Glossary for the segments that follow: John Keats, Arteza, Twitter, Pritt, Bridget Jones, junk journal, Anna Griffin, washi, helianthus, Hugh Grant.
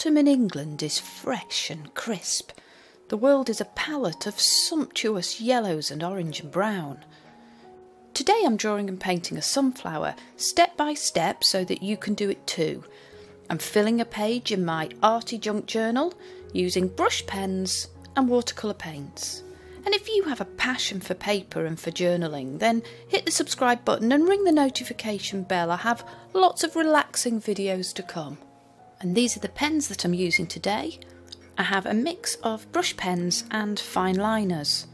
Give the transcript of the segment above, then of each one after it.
autumn in England is fresh and crisp. The world is a palette of sumptuous yellows and orange and brown. Today I'm drawing and painting a sunflower, step by step, so that you can do it too. I'm filling a page in my Arty Junk journal, using brush pens and watercolour paints. And if you have a passion for paper and for journaling, then hit the subscribe button and ring the notification bell. I have lots of relaxing videos to come. And these are the pens that I'm using today. I have a mix of brush pens and fine liners.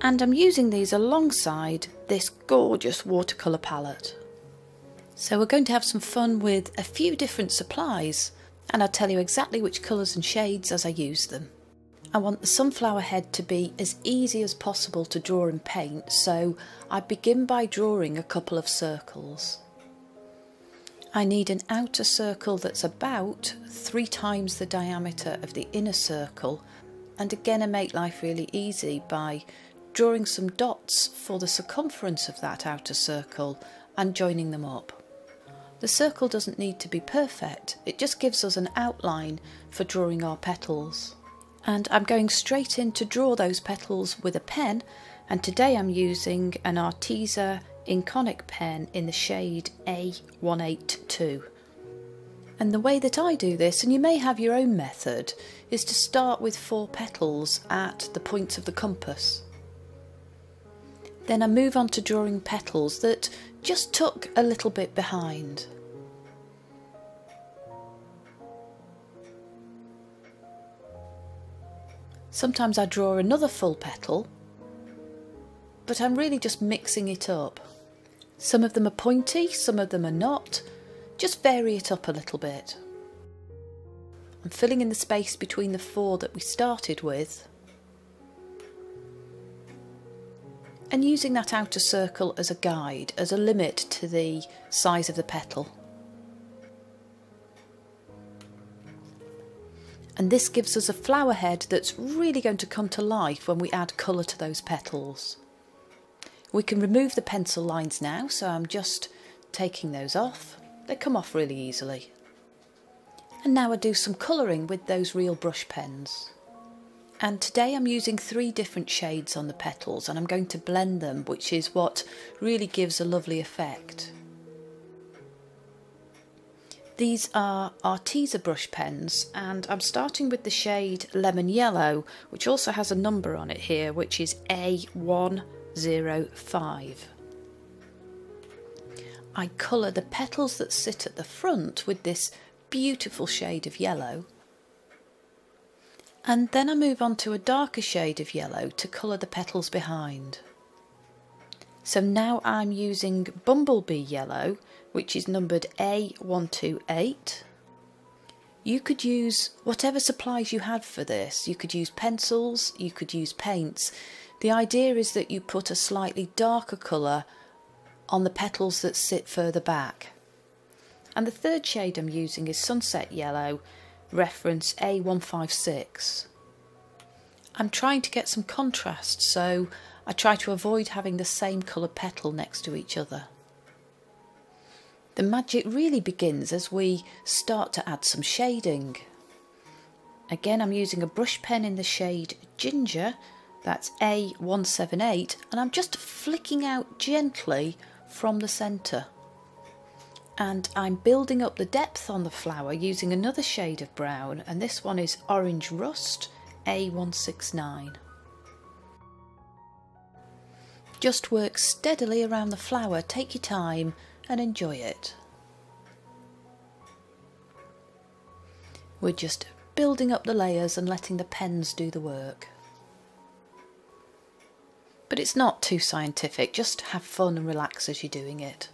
And I'm using these alongside this gorgeous watercolour palette. So we're going to have some fun with a few different supplies, and I'll tell you exactly which colours and shades as I use them. I want the sunflower head to be as easy as possible to draw and paint, so I begin by drawing a couple of circles. I need an outer circle that's about 3 times the diameter of the inner circle, and again I make life really easy by drawing some dots for the circumference of that outer circle and joining them up. The circle doesn't need to be perfect, it just gives us an outline for drawing our petals. And I'm going straight in to draw those petals with a pen, and today I'm using an Arteza Inconic pen in the shade A182. And the way that I do this, and you may have your own method, is to start with 4 petals at the points of the compass. Then I move on to drawing petals that just tuck a little bit behind. Sometimes I draw another full petal, but I'm really just mixing it up. Some of them are pointy, some of them are not. Just vary it up a little bit. I'm filling in the space between the 4 that we started with and using that outer circle as a guide, as a limit to the size of the petal. And this gives us a flower head that's really going to come to life when we add colour to those petals. We can remove the pencil lines now, so I'm just taking those off. They come off really easily. And now I do some colouring with those real brush pens. And today I'm using 3 different shades on the petals, and I'm going to blend them, which is what really gives a lovely effect. These are Arteza brush pens, and I'm starting with the shade Lemon Yellow, which also has a number on it here, which is A105. I colour the petals that sit at the front with this beautiful shade of yellow, and then I move on to a darker shade of yellow to colour the petals behind. So now I'm using Bumblebee Yellow, which is numbered A128. You could use whatever supplies you had for this. You could use pencils, you could use paints. The idea is that you put a slightly darker colour on the petals that sit further back. And the 3rd shade I'm using is Sunset Yellow, reference A156. I'm trying to get some contrast, so I try to avoid having the same colour petal next to each other. The magic really begins as we start to add some shading. Again, I'm using a brush pen in the shade Ginger, that's A178, and I'm just flicking out gently from the centre. And I'm building up the depth on the flower using another shade of brown, and this one is Orange Rust, A169. Just work steadily around the flower, take your time and enjoy it. We're just building up the layers and letting the pens do the work. But it's not too scientific, just have fun and relax as you're doing it.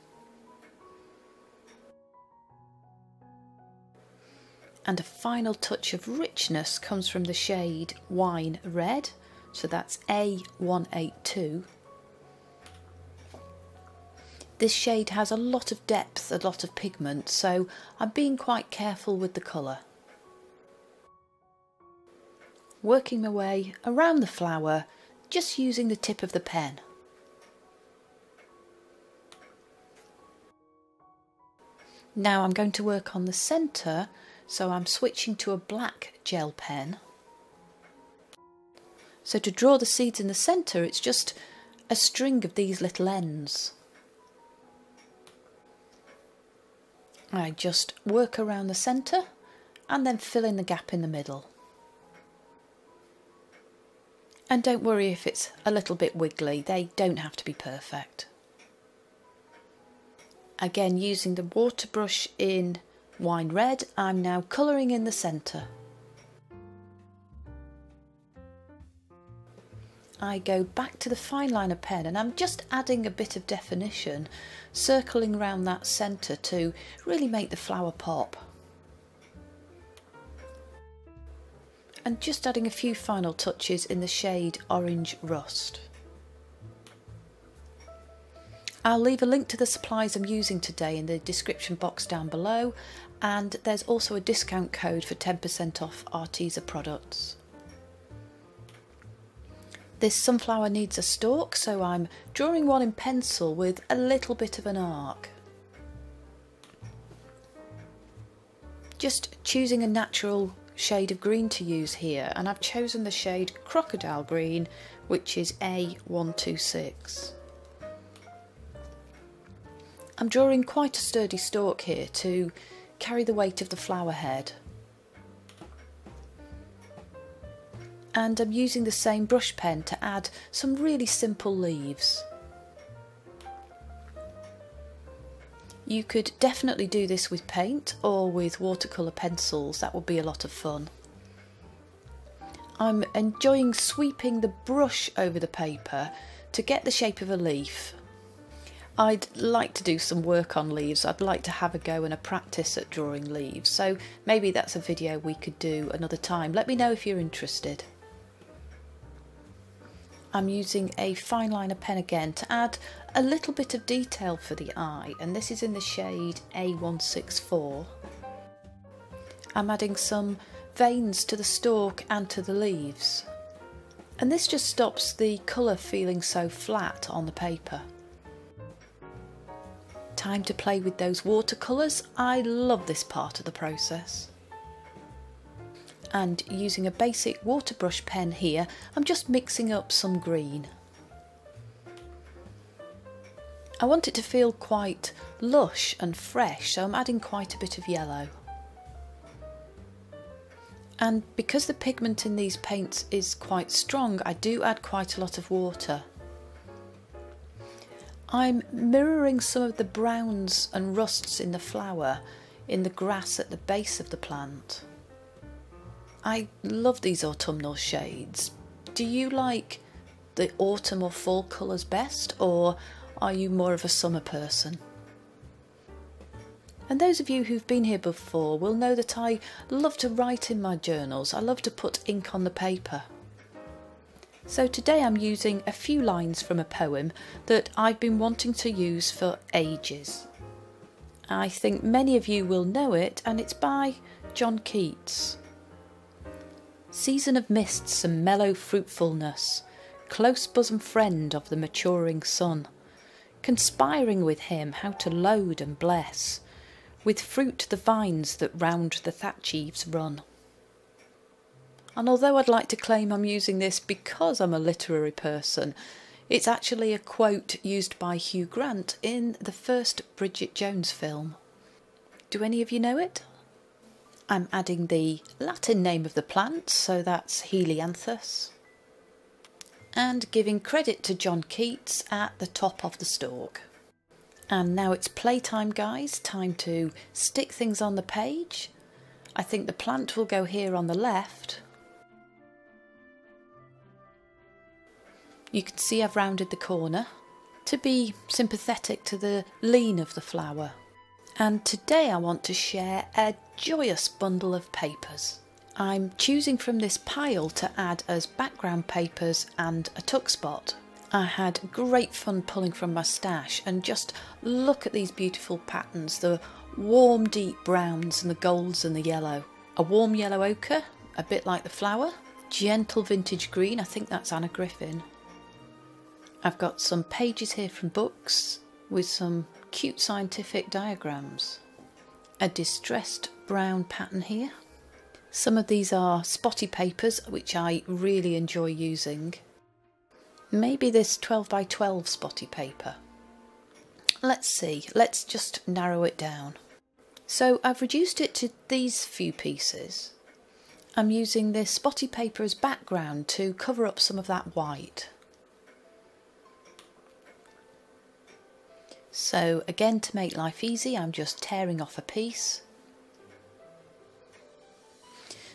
And a final touch of richness comes from the shade Wine Red, so that's A182. This shade has a lot of depth, a lot of pigment, so I'm being quite careful with the colour. Working my way around the flower, just using the tip of the pen. Now I'm going to work on the centre, So I'm switching to a black gel pen. So to draw the seeds in the centre, it's just a string of these little ends. I just work around the centre and then fill in the gap in the middle. And don't worry if it's a little bit wiggly, they don't have to be perfect. Again, using the water brush in wine red, I'm now colouring in the centre. I go back to the fine liner pen and I'm just adding a bit of definition, circling around that centre to really make the flower pop. And just adding a few final touches in the shade Orange Rust. I'll leave a link to the supplies I'm using today in the description box down below, and there's also a discount code for 10% off Arteza products. This sunflower needs a stalk, so I'm drawing one in pencil with a little bit of an arc. Just choosing a natural shade of green to use here, and I've chosen the shade Crocodile Green, which is A126. I'm drawing quite a sturdy stalk here to carry the weight of the flower head. And I'm using the same brush pen to add some really simple leaves. You could definitely do this with paint or with watercolour pencils, that would be a lot of fun. I'm enjoying sweeping the brush over the paper to get the shape of a leaf. I'd like to do some work on leaves, I'd like to have a go and a practice at drawing leaves, so maybe that's a video we could do another time. Let me know if you're interested. I'm using a fine liner pen again to add a little bit of detail for the eye, and this is in the shade A164. I'm adding some veins to the stalk and to the leaves, and this just stops the colour feeling so flat on the paper. Time to play with those watercolours. I love this part of the process. And using a basic water brush pen here, I'm just mixing up some green. I want it to feel quite lush and fresh, so I'm adding quite a bit of yellow. And because the pigment in these paints is quite strong, I do add quite a lot of water. I'm mirroring some of the browns and rusts in the flower, in the grass at the base of the plant. I love these autumnal shades. Do you like the autumn or fall colours best, or are you more of a summer person? And those of you who've been here before will know that I love to write in my journals. I love to put ink on the paper. So today I'm using a few lines from a poem that I've been wanting to use for ages. I think many of you will know it, and it's by John Keats. Season of mists and mellow fruitfulness, close bosom friend of the maturing sun, conspiring with him how to load and bless, with fruit the vines that round the thatch eaves run. And although I'd like to claim I'm using this because I'm a literary person, it's actually a quote used by Hugh Grant in the first Bridget Jones film. Do any of you know it? I'm adding the Latin name of the plant, so that's helianthus, and giving credit to John Keats at the top of the stalk. And now it's playtime, guys, time to stick things on the page. I think the plant will go here on the left. You can see I've rounded the corner to be sympathetic to the lean of the flower. And today I want to share a joyous bundle of papers. I'm choosing from this pile to add as background papers and a tuck spot. I had great fun pulling from my stash, and just look at these beautiful patterns, the warm deep browns and the golds and the yellow. A warm yellow ochre, a bit like the flower. Gentle vintage green, I think that's Anna Griffin. I've got some pages here from books with some cute scientific diagrams. a distressed brown pattern here. Some of these are spotty papers, which I really enjoy using. Maybe this 12 by 12 spotty paper. Let's see, let's just narrow it down. So I've reduced it to these few pieces. I'm using this spotty paper as background to cover up some of that white. So again, to make life easy, I'm just tearing off a piece.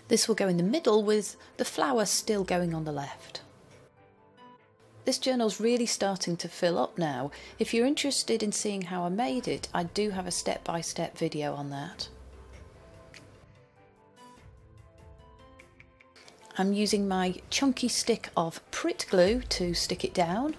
This will go in the middle with the flower still going on the left. This journal's really starting to fill up now. If you're interested in seeing how I made it, I do have a step-by-step video on that. I'm using my chunky stick of Pritt glue to stick it down.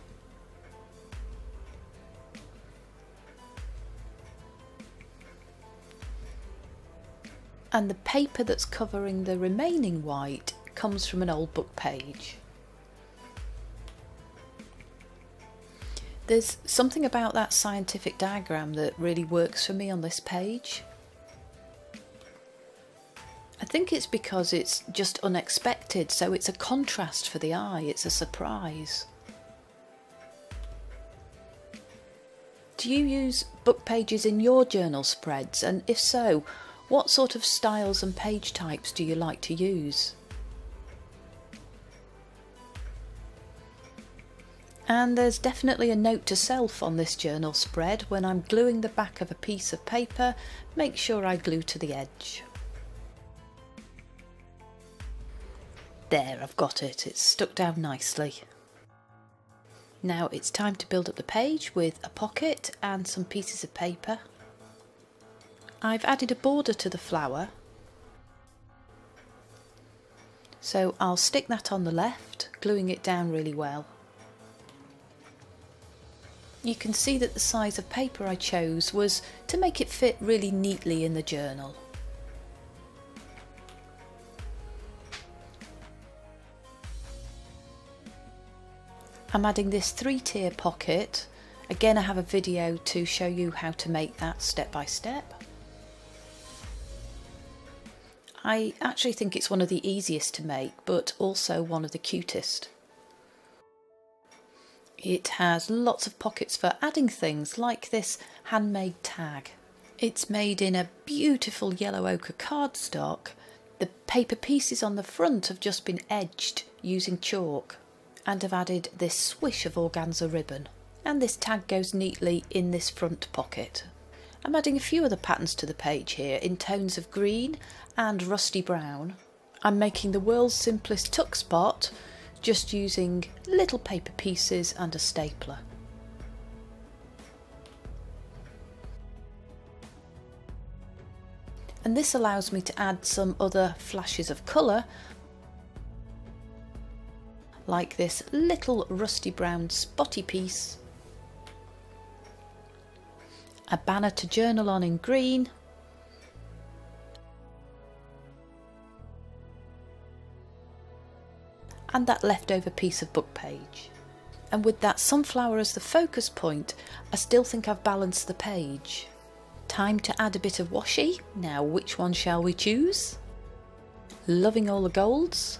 And the paper that's covering the remaining white comes from an old book page. There's something about that scientific diagram that really works for me on this page. I think it's because it's just unexpected, so it's a contrast for the eye, it's a surprise. Do you use book pages in your journal spreads? And if so, what sort of styles and page types do you like to use? And there's definitely a note to self on this journal spread. When I'm gluing the back of a piece of paper, make sure I glue to the edge. There, I've got it. It's stuck down nicely. Now it's time to build up the page with a pocket and some pieces of paper. I've added a border to the flower, so I'll stick that on the left, gluing it down really well. You can see that the size of paper I chose was to make it fit really neatly in the journal. I'm adding this 3-tier pocket. Again, I have a video to show you how to make that step by step. I actually think it's one of the easiest to make, but also one of the cutest. It has lots of pockets for adding things like this handmade tag. It's made in a beautiful yellow ochre cardstock. The paper pieces on the front have just been edged using chalk, and I've added this swish of organza ribbon. And this tag goes neatly in this front pocket. I'm adding a few other patterns to the page here in tones of green and rusty brown. I'm making the world's simplest tuck spot, just using little paper pieces and a stapler. And this allows me to add some other flashes of colour, like this little rusty brown spotty piece, a banner to journal on in green, and that leftover piece of book page. And with that sunflower as the focus point, I still think I've balanced the page. Time to add a bit of washi. Now, which one shall we choose? Loving all the golds.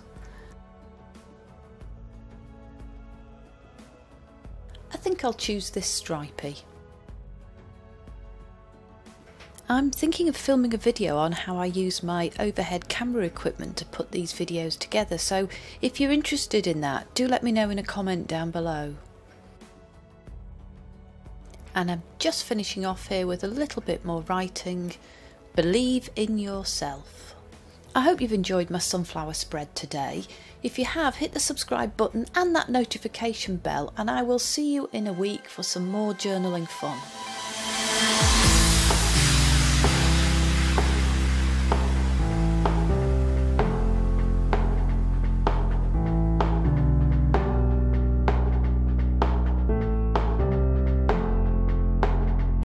I think I'll choose this stripy. I'm thinking of filming a video on how I use my overhead camera equipment to put these videos together, so if you're interested in that, do let me know in a comment down below. And I'm just finishing off here with a little bit more writing. Believe in yourself. I hope you've enjoyed my sunflower spread today. If you have, hit the subscribe button and that notification bell, and I will see you in a week for some more journaling fun.